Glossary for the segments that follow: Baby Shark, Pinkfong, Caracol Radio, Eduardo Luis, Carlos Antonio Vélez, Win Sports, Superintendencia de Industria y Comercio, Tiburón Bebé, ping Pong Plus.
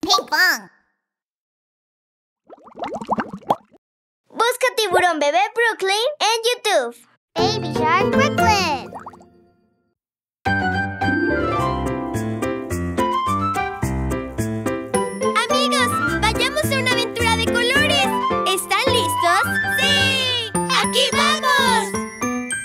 Pinkfong. Busca Tiburón Bebé Brooklyn en YouTube. Baby Shark Brooklyn. Amigos, vayamos a una aventura de colores. ¿Están listos? ¡Sí! ¡Aquí vamos!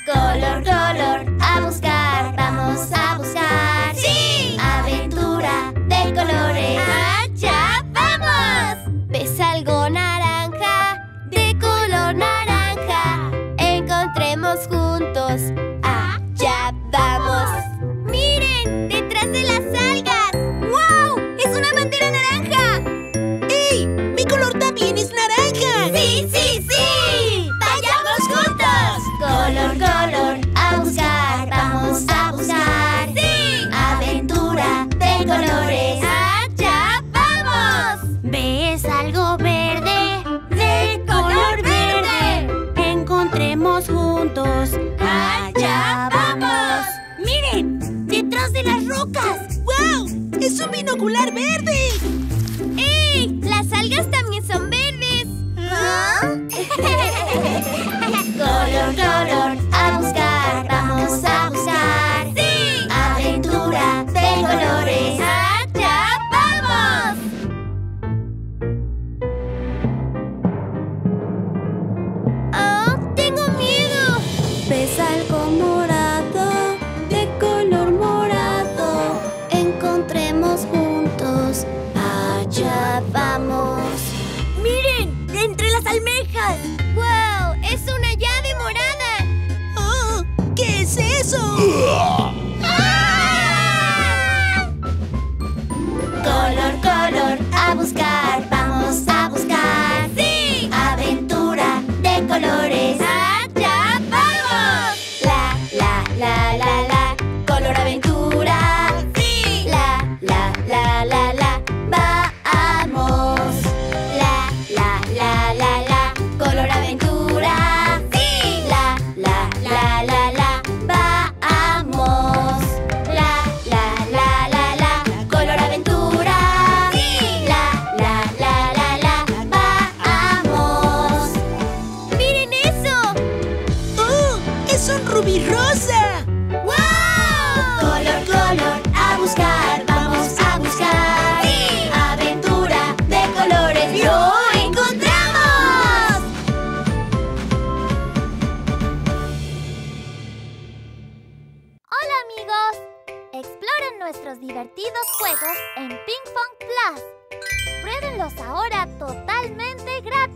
Color, color, a buscar. Vamos a buscar. ¡Sí! Aventura de colores. ¡Allá vamos! ¿Ves algo naranja? De color naranja. Encontremos juntos. ¡Allá vamos! ¡Miren! ¡Detrás de las algas! ¡Wow! ¡Es una bandera naranja! ¡Ey! ¡Mi color también es naranja! ¡Sí, sí, sí! ¡Vayamos juntos! Color, color, a buscar. Vamos a buscar. ¡Sí! Aventura de colores. ¡Allá vamos! ¿Ves algo verde? ¡De color verde! Encontremos juntos. ¡Allá vamos! ¡Miren! ¡Detrás de las rocas! ¡Wow! ¡Es un binocular verde! ¡Ey! ¡Las algas también son verdes! Color, color, a buscar. Vamos a buscar. ¡Sí! Aventura de colores. ¡Allá vamos! ¡Oh! ¡Tengo miedo! ¿Ves algo morado? De color morado. Encontremos juntos. Allá vamos. ¡Miren! ¡Entre las almejas! ¡Wow! ¡Es una llave morada! ¡Oh! ¿Qué es eso? ¡Ah! Color, color, a buscar. Vamos a buscar. ¡Sí! Aventura de colores. ¡Allá vamos! La, la, la, la, la. Color aventura. ¡Sí! La, la, la, la, la. Vamos. La, la, la, la, la. Color aventura. ¡Sí! La, la, la, la, la. Vamos. La, la, la, la, la. Color aventura. ¡Sí! La, la, la, la, la. Vamos. ¡Miren eso! ¡Oh! ¡Es un rubí rosa! ¡Wow! Color, color, a buscar. Vamos a buscar. ¡Sí! Aventura de colores. ¡Lo encontramos! Hola amigos, exploren nuestros divertidos juegos en Ping Pong Plus. Pruébenlos ahora totalmente gratis.